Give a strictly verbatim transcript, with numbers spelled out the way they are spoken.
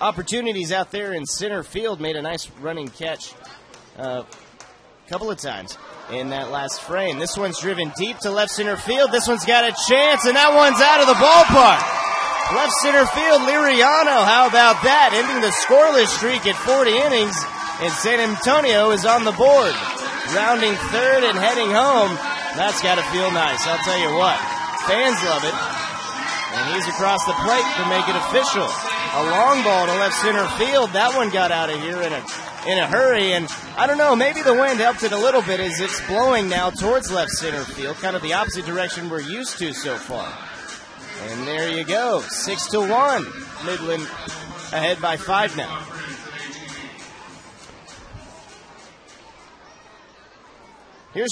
opportunities out there in center field. Made a nice running catch a uh, couple of times in that last frame. This one's driven deep to left center field. This one's got a chance, and that one's out of the ballpark. Left center field, Liriano, how about that? Ending the scoreless streak at forty innings, and San Antonio is on the board. Rounding third and heading home. That's got to feel nice, I'll tell you what. Fans love it. And he's across the plate to make it official. A long ball to left center field. That one got out of here in a in a hurry, and I don't know, maybe the wind helped it a little bit as it's blowing now towards left center field, kind of the opposite direction we're used to so far. And there you go, six to one. Midland ahead by five now. Here's